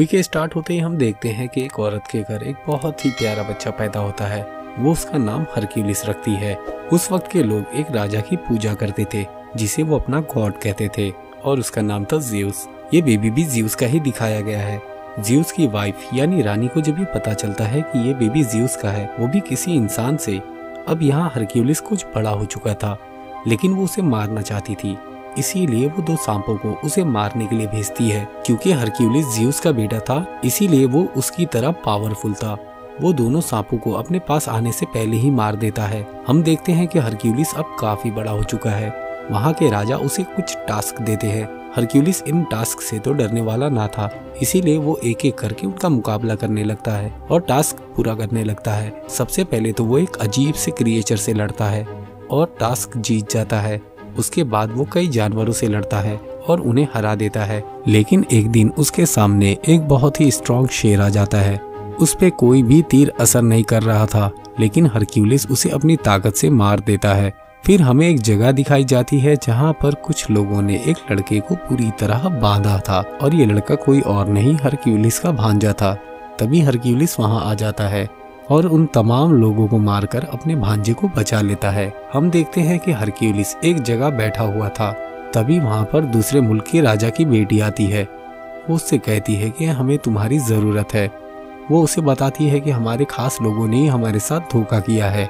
Movie के start होते ही हम देखते हैं कि एक औरत के घर एक बहुत ही प्यारा बच्चा पैदा होता है। वो उसका नाम हरक्यूलिस रखती है। उस वक्त के लोग एक राजा की पूजा करते थे जिसे वो अपना गॉड कहते थे और उसका नाम था ज्यूस। ये बेबी भी ज्यूस का ही दिखाया गया है। ज्यूस की वाइफ यानी रानी को जब ये पता चलता है कि ये बेबी ज्यूस का है, वो भी किसी इंसान से, अब यहाँ हरक्यूलिस कुछ बड़ा हो चुका था लेकिन वो उसे मारना चाहती थी, इसीलिए वो दो सांपों को उसे मारने के लिए भेजती है। क्योंकि हरक्यूलिस ज्यूस का बेटा था इसीलिए वो उसकी तरह पावरफुल था। वो दोनों सांपों को अपने पास आने से पहले ही मार देता है। हम देखते हैं कि हरक्यूलिस अब काफी बड़ा हो चुका है। वहाँ के राजा उसे कुछ टास्क देते हैं। हरक्यूलिस इन टास्क से तो डरने वाला ना था, इसीलिए वो एक एक करके उनका मुकाबला करने लगता है और टास्क पूरा करने लगता है। सबसे पहले तो वो एक अजीब से क्रिएचर से लड़ता है और टास्क जीत जाता है। उसके बाद वो कई जानवरों से लड़ता है और उन्हें हरा देता है। लेकिन एक दिन उसके सामने एक बहुत ही स्ट्रॉन्ग शेर आ जाता है। उस पे कोई भी तीर असर नहीं कर रहा था लेकिन हरक्यूलिस उसे अपनी ताकत से मार देता है। फिर हमें एक जगह दिखाई जाती है जहाँ पर कुछ लोगों ने एक लड़के को पूरी तरह बांधा था और ये लड़का कोई और नहीं हरक्यूलिस का भांजा था। तभी हरक्यूलिस वहाँ आ जाता है और उन तमाम लोगों को मारकर अपने भांजे को बचा लेता है। हम देखते हैं कि हरक्यूलिस एक जगह बैठा हुआ था, तभी वहाँ पर दूसरे मुल्क के राजा की बेटी आती है। वो उससे कहती है कि हमें तुम्हारी ज़रूरत है। वो उसे बताती है कि हमारे खास लोगों ने हमारे साथ धोखा किया है,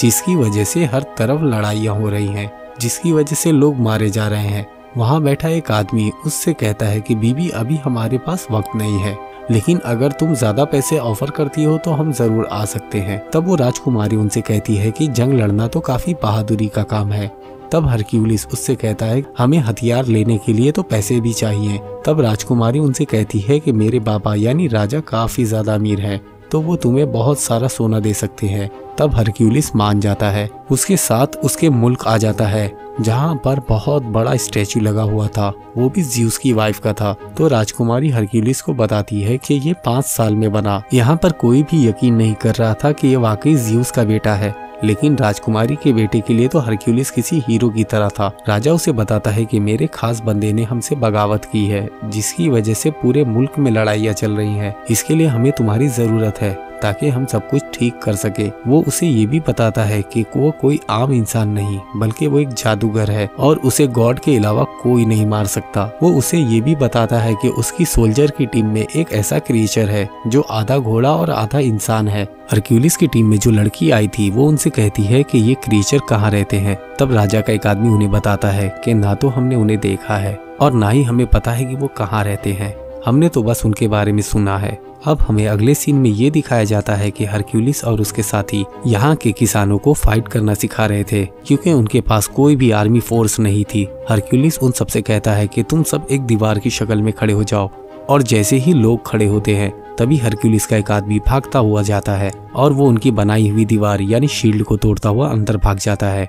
जिसकी वजह से हर तरफ लड़ाइयाँ हो रही हैं, जिसकी वजह से लोग मारे जा रहे हैं। वहाँ बैठा एक आदमी उससे कहता है कि बीबी अभी हमारे पास वक्त नहीं है, लेकिन अगर तुम ज्यादा पैसे ऑफर करती हो तो हम जरूर आ सकते हैं। तब वो राजकुमारी उनसे कहती है कि जंग लड़ना तो काफी बहादुरी का काम है। तब हरक्यूलिस उससे कहता है हमें हथियार लेने के लिए तो पैसे भी चाहिए। तब राजकुमारी उनसे कहती है कि मेरे बाबा यानी राजा काफी ज्यादा अमीर है तो वो तुम्हें बहुत सारा सोना दे सकते हैं। तब हरक्यूलिस मान जाता है। उसके साथ उसके मुल्क आ जाता है जहाँ पर बहुत बड़ा स्टैचू लगा हुआ था, वो भी ज्यूस की वाइफ का था। तो राजकुमारी हरक्यूलिस को बताती है कि ये 5 साल में बना। यहाँ पर कोई भी यकीन नहीं कर रहा था कि ये वाकई ज्यूस का बेटा है, लेकिन राजकुमारी के बेटे के लिए तो हरक्यूलिस किसी हीरो की तरह था। राजा उसे बताता है कि मेरे खास बंदे ने हमसे बगावत की है, जिसकी वजह से पूरे मुल्क में लड़ाइयाँ चल रही हैं। इसके लिए हमें तुम्हारी जरूरत है ताकि हम सब कुछ ठीक कर सके। वो उसे ये भी बताता है कि वो कोई आम इंसान नहीं बल्कि वो एक जादूगर है और उसे गॉड के अलावा कोई नहीं मार सकता। वो उसे ये भी बताता है कि उसकी सोल्जर की टीम में एक ऐसा क्रिएचर है जो आधा घोड़ा और आधा इंसान है। हरक्यूलिस की टीम में जो लड़की आई थी वो उनसे कहती है कि ये क्रिएचर कहाँ रहते हैं। तब राजा का एक आदमी उन्हें बताता है कि ना तो हमने उन्हें देखा है और ना ही हमें पता है कि वो कहाँ रहते हैं, हमने तो बस उनके बारे में सुना है। अब हमें अगले सीन में ये दिखाया जाता है कि हरक्यूलिस और उसके साथी यहाँ के किसानों को फाइट करना सिखा रहे थे क्योंकि उनके पास कोई भी आर्मी फोर्स नहीं थी। हरक्यूलिस उन सबसे कहता है कि तुम सब एक दीवार की शक्ल में खड़े हो जाओ और जैसे ही लोग खड़े होते हैं तभी हरक्यूलिस का एक आदमी भागता हुआ जाता है और वो उनकी बनाई हुई दीवार यानी शील्ड को तोड़ता हुआ अंदर भाग जाता है।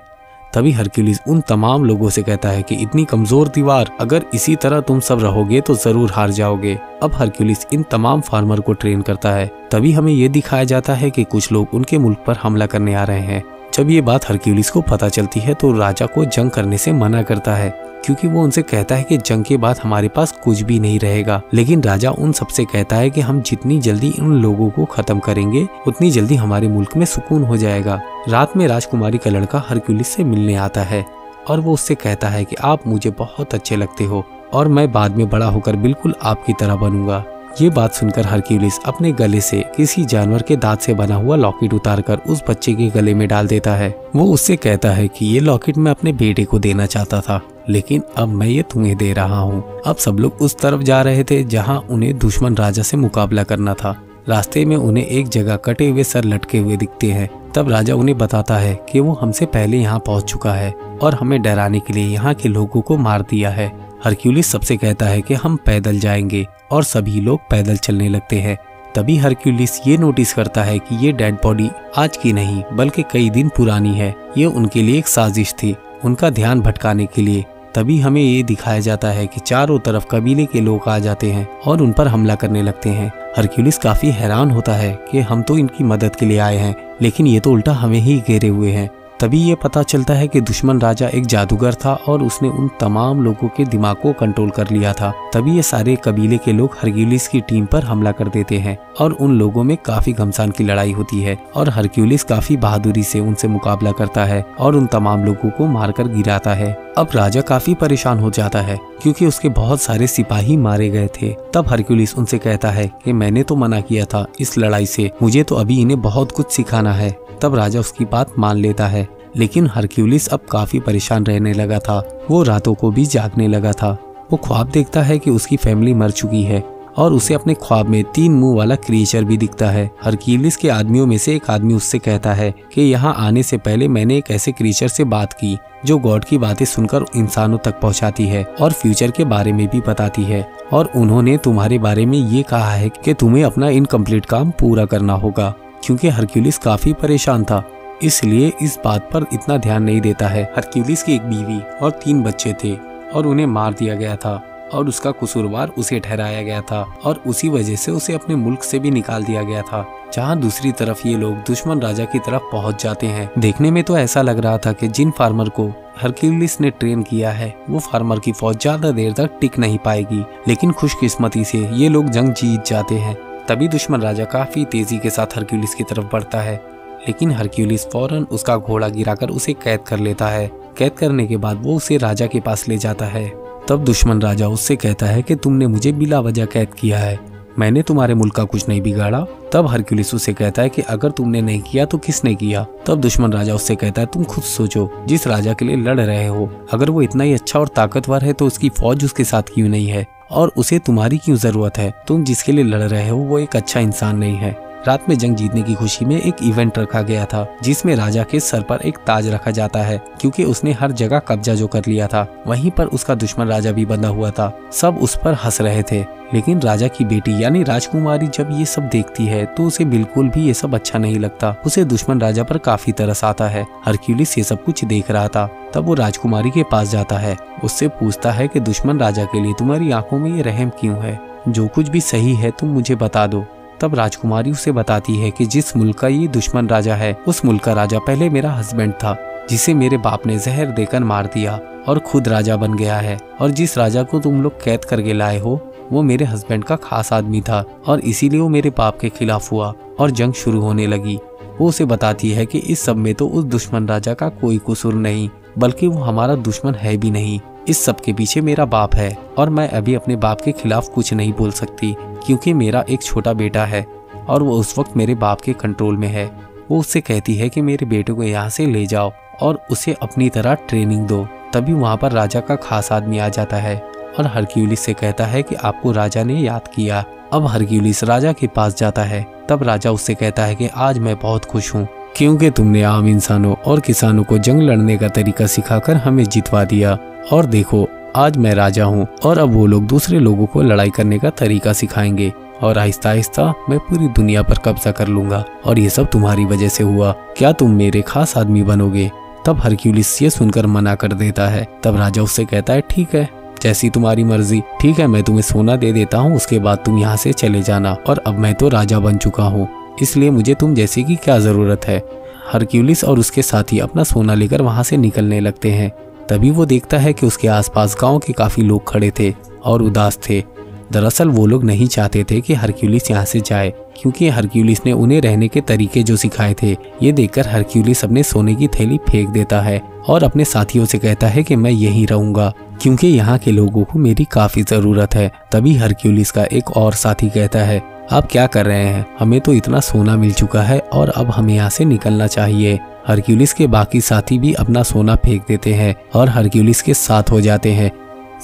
तभी हरक्यूलिस उन तमाम लोगों से कहता है कि इतनी कमजोर दीवार, अगर इसी तरह तुम सब रहोगे तो जरूर हार जाओगे। अब हरक्यूलिस इन तमाम फार्मर को ट्रेन करता है। तभी हमें ये दिखाया जाता है कि कुछ लोग उनके मुल्क पर हमला करने आ रहे हैं। जब ये बात हरक्यूलिस को पता चलती है तो राजा को जंग करने से मना करता है क्योंकि वो उनसे कहता है कि जंग के बाद हमारे पास कुछ भी नहीं रहेगा। लेकिन राजा उन सबसे कहता है कि हम जितनी जल्दी इन लोगों को खत्म करेंगे उतनी जल्दी हमारे मुल्क में सुकून हो जाएगा। रात में राजकुमारी का लड़का हरक्यूलिस से मिलने आता है और वो उससे कहता है कि आप मुझे बहुत अच्छे लगते हो और मैं बाद में बड़ा होकर बिल्कुल आपकी तरह बनूंगा। ये बात सुनकर हरक्यूलिस अपने गले से किसी जानवर के दांत से बना हुआ लॉकेट उतारकर उस बच्चे के गले में डाल देता है। वो उससे कहता है कि ये लॉकेट मैं अपने बेटे को देना चाहता था लेकिन अब मैं ये तुम्हें दे रहा हूँ। अब सब लोग उस तरफ जा रहे थे जहाँ उन्हें दुश्मन राजा से मुकाबला करना था। रास्ते में उन्हें एक जगह कटे हुए सर लटके हुए दिखते हैं। तब राजा उन्हें बताता है कि वो हमसे पहले यहाँ पहुँच चुका है और हमें डराने के लिए यहाँ के लोगों को मार दिया है। हरक्यूलिस सबसे कहता है कि हम पैदल जाएंगे और सभी लोग पैदल चलने लगते हैं। तभी हरक्यूलिस ये नोटिस करता है कि ये डेड बॉडी आज की नहीं बल्कि कई दिन पुरानी है। ये उनके लिए एक साजिश थी उनका ध्यान भटकाने के लिए। तभी हमें ये दिखाया जाता है कि चारों तरफ कबीले के लोग आ जाते हैं और उन पर हमला करने लगते हैं। हरक्यूलिस काफी हैरान होता है कि हम तो इनकी मदद के लिए आए हैं लेकिन ये तो उल्टा हमें ही घेरे हुए हैं। तभी ये पता चलता है कि दुश्मन राजा एक जादूगर था और उसने उन तमाम लोगों के दिमाग को कंट्रोल कर लिया था। तभी ये सारे कबीले के लोग हरक्यूलिस की टीम पर हमला कर देते हैं और उन लोगों में काफी घमसान की लड़ाई होती है और हरक्यूलिस काफी बहादुरी से उनसे मुकाबला करता है और उन तमाम लोगों को मारकर गिराता है। अब राजा काफी परेशान हो जाता है क्योंकि उसके बहुत सारे सिपाही मारे गए थे। तब हरक्यूलिस उनसे कहता है कि मैंने तो मना किया था इस लड़ाई से, मुझे तो अभी इन्हें बहुत कुछ सिखाना है। तब राजा उसकी बात मान लेता है, लेकिन हरक्यूलिस अब काफी परेशान रहने लगा था। वो रातों को भी जागने लगा था। वो ख्वाब देखता है कि उसकी फैमिली मर चुकी है और उसे अपने ख्वाब में 3 मुंह वाला क्रिएचर भी दिखता है। हरक्यूलिस के आदमियों में से एक आदमी उससे कहता है कि यहाँ आने से पहले मैंने एक ऐसे क्रिएचर से बात की जो गॉड की बातें सुनकर इंसानों तक पहुँचाती है और फ्यूचर के बारे में भी बताती है, और उन्होंने तुम्हारे बारे में ये कहा है कि तुम्हें अपना इनकम्प्लीट काम पूरा करना होगा। क्योंकि हरक्यूलिस काफी परेशान था इसलिए इस बात पर इतना ध्यान नहीं देता है। हरक्यूलिस की एक बीवी और 3 बच्चे थे और उन्हें मार दिया गया था और उसका कसूरवार उसे ठहराया गया था और उसी वजह से उसे अपने मुल्क से भी निकाल दिया गया था। जहाँ दूसरी तरफ ये लोग दुश्मन राजा की तरफ पहुँच जाते हैं। देखने में तो ऐसा लग रहा था कि जिन फार्मर को हरक्यूलिस ने ट्रेन किया है वो फार्मर की फौज ज्यादा देर तक टिक नहीं पाएगी, लेकिन खुशकिस्मती से ये लोग जंग जीत जाते हैं। तभी दुश्मन राजा काफी तेजी के साथ हरक्यूलिस की तरफ बढ़ता है, लेकिन हरक्यूलिस फौरन उसका घोड़ा गिराकर उसे कैद कर लेता है। कैद करने के बाद वो उसे राजा के पास ले जाता है। तब दुश्मन राजा उससे कहता है कि तुमने मुझे बिला वजह कैद किया है, मैंने तुम्हारे मुल्क का कुछ नहीं बिगाड़ा। तब हरक्यूलिस उसे कहता है कि अगर तुमने नहीं किया तो किसने किया। तब दुश्मन राजा उससे कहता है तुम खुद सोचो, जिस राजा के लिए लड़ रहे हो अगर वो इतना ही अच्छा और ताकतवर है तो उसकी फौज उसके साथ क्यों नहीं है और उसे तुम्हारी क्यों जरूरत है। तुम जिसके लिए लड़ रहे हो वो एक अच्छा इंसान नहीं है। रात में जंग जीतने की खुशी में एक इवेंट रखा गया था जिसमें राजा के सर पर एक ताज रखा जाता है क्योंकि उसने हर जगह कब्जा जो कर लिया था। वहीं पर उसका दुश्मन राजा भी बंधा हुआ था। सब उस पर हंस रहे थे, लेकिन राजा की बेटी यानी राजकुमारी जब ये सब देखती है तो उसे बिल्कुल भी ये सब अच्छा नहीं लगता। उसे दुश्मन राजा पर काफी तरस आता है। हरक्यूलिस ये सब कुछ देख रहा था। तब वो राजकुमारी के पास जाता है, उससे पूछता है कि दुश्मन राजा के लिए तुम्हारी आंखों में ये रहम क्यों है, जो कुछ भी सही है तुम मुझे बता दो। तब राजकुमारी उसे बताती है कि जिस मुल्क का ये दुश्मन राजा है उस मुल्क का राजा पहले मेरा हस्बैंड था, जिसे मेरे बाप ने जहर देकर मार दिया और खुद राजा बन गया है, और जिस राजा को तुम लोग कैद करके लाए हो वो मेरे हस्बैंड का खास आदमी था और इसीलिए वो मेरे बाप के खिलाफ हुआ और जंग शुरू होने लगी। वो उसे बताती है कि इस सब में तो उस दुश्मन राजा का कोई कसूर नहीं, बल्कि वो हमारा दुश्मन है भी नहीं। इस सब के पीछे मेरा बाप है और मैं अभी अपने बाप के खिलाफ कुछ नहीं बोल सकती क्योंकि मेरा एक छोटा बेटा है और वो उस वक्त मेरे बाप के कंट्रोल में है। वो उससे कहती है कि मेरे बेटे को यहाँ से ले जाओ और उसे अपनी तरह ट्रेनिंग दो। तभी वहाँ पर राजा का खास आदमी आ जाता है और हरक्यूलिस से कहता है कि आपको राजा ने याद किया। अब हरक्यूलिस राजा के पास जाता है। तब राजा उससे कहता है कि आज मैं बहुत खुश हूँ क्योंकि तुमने आम इंसानों और किसानों को जंग लड़ने का तरीका सिखाकर हमें जितवा दिया, और देखो आज मैं राजा हूँ और अब वो लोग दूसरे लोगों को लड़ाई करने का तरीका सिखाएंगे और आहिस्ता आहिस्ता मैं पूरी दुनिया पर कब्जा कर लूंगा और ये सब तुम्हारी वजह से हुआ। क्या तुम मेरे खास आदमी बनोगे। तब हरक्यूलिस ये सुनकर मना कर देता है। तब राजा उससे कहता है ठीक है, जैसी तुम्हारी मर्जी। ठीक है, मैं तुम्हें सोना दे देता हूँ, उसके बाद तुम यहाँ से चले जाना, और अब मैं तो राजा बन चुका हूँ इसलिए मुझे तुम जैसे की क्या जरूरत है। हरक्यूलिस और उसके साथी अपना सोना लेकर वहाँ से निकलने लगते हैं। तभी वो देखता है कि उसके आसपास गांव के काफी लोग खड़े थे और उदास थे। दरअसल वो लोग नहीं चाहते थे कि हरक्यूलिस यहाँ से जाए क्योंकि हरक्यूलिस ने उन्हें रहने के तरीके जो सिखाए थे। ये देखकर हरक्यूलिस अपने सोने की थैली फेंक देता है और अपने साथियों से कहता है कि मैं यहीं रहूंगा क्योंकि यहाँ के लोगों को मेरी काफी जरूरत है। तभी हरक्यूलिस का एक और साथी कहता है आप क्या कर रहे हैं, हमें तो इतना सोना मिल चुका है और अब हमें यहाँ से निकलना चाहिए। हरक्यूलिस के बाकी साथी भी अपना सोना फेंक देते हैं और हरक्यूलिस के साथ हो जाते हैं,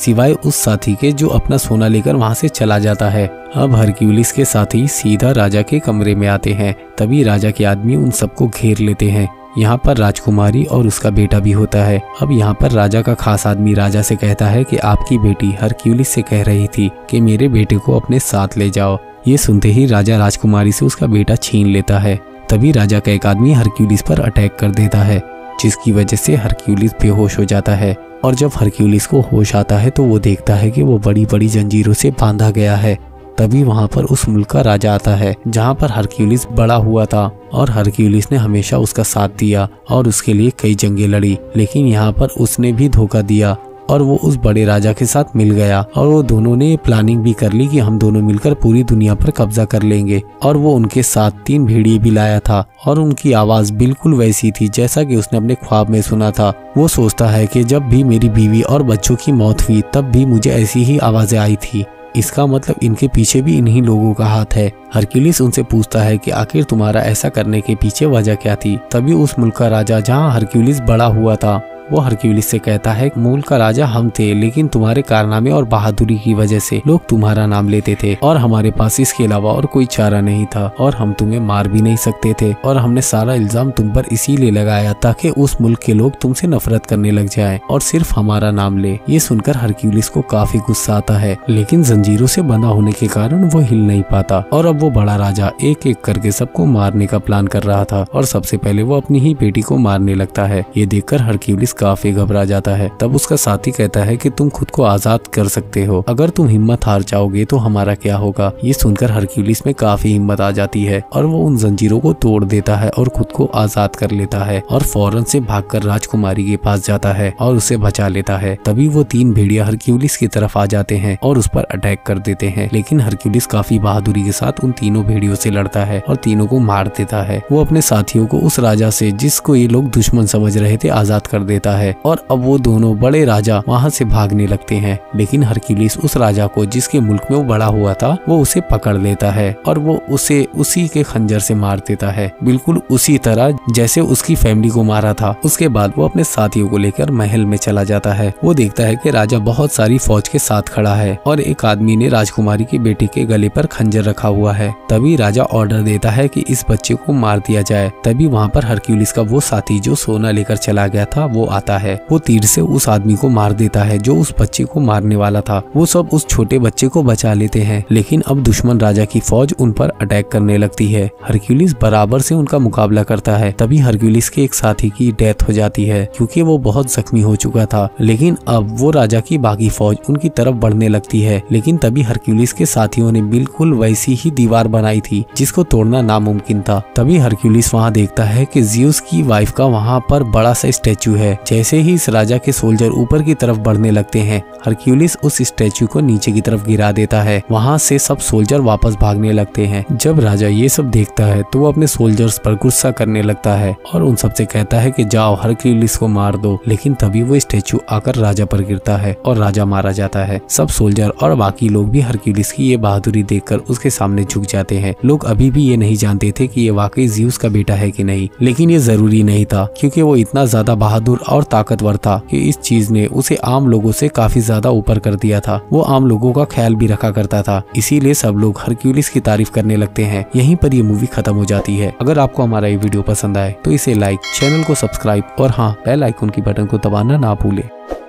सिवाय उस साथी के जो अपना सोना लेकर वहां से चला जाता है। अब हरक्यूलिस के साथी सीधा राजा के कमरे में आते हैं। तभी राजा के आदमी उन सबको घेर लेते हैं। यहाँ पर राजकुमारी और उसका बेटा भी होता है। अब यहाँ पर राजा का खास आदमी राजा से कहता है कि आपकी बेटी हरक्यूलिस से कह रही थी कि मेरे बेटे को अपने साथ ले जाओ। ये सुनते ही राजा राजकुमारी से उसका बेटा छीन लेता है। तभी राजा का एक आदमी हरक्यूलिस पर अटैक कर देता है जिसकी वजह से हरक्यूलिस बेहोश हो जाता है, और जब हरक्यूलिस को होश आता है तो वो देखता है कि वो बड़ी बड़ी जंजीरों से बांधा गया है तभी वहाँ पर उस मुल्क का राजा आता है जहाँ पर हरक्यूलिस बड़ा हुआ था, और हरक्यूलिस ने हमेशा उसका साथ दिया और उसके लिए कई जंगें लड़ी। लेकिन यहाँ पर उसने भी धोखा दिया और वो उस बड़े राजा के साथ मिल गया, और वो दोनों ने प्लानिंग भी कर ली कि हम दोनों मिलकर पूरी दुनिया पर कब्जा कर लेंगे। और वो उनके साथ 3 भेड़िए भी लाया था, और उनकी आवाज़ बिल्कुल वैसी थी जैसा कि उसने अपने ख्वाब में सुना था। वो सोचता है कि जब भी मेरी बीवी और बच्चों की मौत हुई तब भी मुझे ऐसी ही आवाज़ें आई थी, इसका मतलब इनके पीछे भी इन्हीं लोगों का हाथ है। हरक्यूलिस उनसे पूछता है कि आखिर तुम्हारा ऐसा करने के पीछे वजह क्या थी। तभी उस मुल्क का राजा जहाँ हरक्यूलिस बड़ा हुआ था, वो हरक्यूलिस से कहता है, मूल का राजा हम थे, लेकिन तुम्हारे कारनामे और बहादुरी की वजह से लोग तुम्हारा नाम लेते थे, और हमारे पास इसके अलावा और कोई चारा नहीं था, और हम तुम्हें मार भी नहीं सकते थे, और हमने सारा इल्जाम तुम पर इसीलिए लगाया ताकि उस मुल्क के लोग तुमसे नफरत करने लग जाएं और सिर्फ हमारा नाम ले। ये सुनकर हरक्यूलिस को काफी गुस्सा आता है, लेकिन जंजीरों से बंधा होने के कारण वो हिल नहीं पाता। और अब वो बड़ा राजा एक एक करके सबको मारने का प्लान कर रहा था, और सबसे पहले वो अपनी ही बेटी को मारने लगता है। ये देखकर हरक्यूलिस काफी घबरा जाता है। तब उसका साथी कहता है कि तुम खुद को आजाद कर सकते हो, अगर तुम हिम्मत हार जाओगे तो हमारा क्या होगा। ये सुनकर हरक्यूलिस में काफी हिम्मत आ जाती है, और वो उन जंजीरों को तोड़ देता है और खुद को आजाद कर लेता है, और फौरन से भागकर राजकुमारी के पास जाता है और उसे बचा लेता है। तभी वो 3 भेड़िया हरक्यूलिस की तरफ आ जाते हैं और उस पर अटैक कर देते हैं, लेकिन हरक्यूलिस काफी बहादुरी के साथ उन तीनों भेड़ियों से लड़ता है और तीनों को मार देता है। वो अपने साथियों को उस राजा से, जिसको ये लोग दुश्मन समझ रहे थे, आजाद कर देता है, और अब वो दोनों बड़े राजा वहाँ से भागने लगते हैं। लेकिन हरक्यूलिस उस राजा को, जिसके मुल्क में वो बड़ा हुआ था, वो उसे पकड़ लेता है और वो उसे उसी के खंजर से मार देता है, बिल्कुल उसी तरह जैसे उसकी फैमिली को मारा था। उसके बाद वो अपने साथियों को लेकर महल में चला जाता है। वो देखता है कि राजा बहुत सारी फौज के साथ खड़ा है और एक आदमी ने राजकुमारी के बेटे के गले पर खंजर रखा हुआ है। तभी राजा ऑर्डर देता है कि इस बच्चे को मार दिया जाए। तभी वहाँ पर हरक्यूलिस का वो साथी जो सोना लेकर चला गया था वो आता है। वो तीर से उस आदमी को मार देता है जो उस बच्चे को मारने वाला था। वो सब उस छोटे बच्चे को बचा लेते हैं, लेकिन अब दुश्मन राजा की फौज उन पर अटैक करने लगती है। हरक्यूलिस बराबर से उनका मुकाबला करता है। तभी हरक्यूलिस के एक साथी की डेथ हो जाती है क्योंकि वो बहुत जख्मी हो चुका था। लेकिन अब वो राजा की बाकी फौज उनकी तरफ बढ़ने लगती है, लेकिन तभी हरक्यूलिस के साथियों ने बिल्कुल वैसी ही दीवार बनाई थी जिसको तोड़ना नामुमकिन था। तभी हरक्यूलिस वहाँ देखता है कि ज्यूस की वाइफ का वहाँ पर बड़ा सा स्टेचू है। जैसे ही इस राजा के सोल्जर ऊपर की तरफ बढ़ने लगते हैं, हरक्यूलिस उस स्टैचू को नीचे की तरफ गिरा देता है। वहाँ से सब सोल्जर वापस भागने लगते हैं। जब राजा ये सब देखता है तो वो अपने सोल्जर्स पर गुस्सा करने लगता है और उन सब से कहता है कि जाओ हरक्यूलिस को मार दो। लेकिन तभी वो स्टैचू आकर राजा पर गिरता है और राजा मारा जाता है। सब सोल्जर और बाकी लोग भी हरक्यूलिस की ये बहादुरी देखकर उसके सामने झुक जाते हैं। लोग अभी भी ये नहीं जानते थे कि ये वाकई ज्यूस का बेटा है कि नहीं, लेकिन ये जरूरी नहीं था क्योंकि वो इतना ज्यादा बहादुर और ताकतवर था कि इस चीज ने उसे आम लोगों से काफी ज्यादा ऊपर कर दिया था। वो आम लोगों का ख्याल भी रखा करता था, इसीलिए सब लोग हरक्यूलिस की तारीफ करने लगते हैं। यहीं पर ये मूवी खत्म हो जाती है। अगर आपको हमारा ये वीडियो पसंद आए तो इसे लाइक, चैनल को सब्सक्राइब और हाँ, बेल आइकन की बटन को दबाना ना भूले।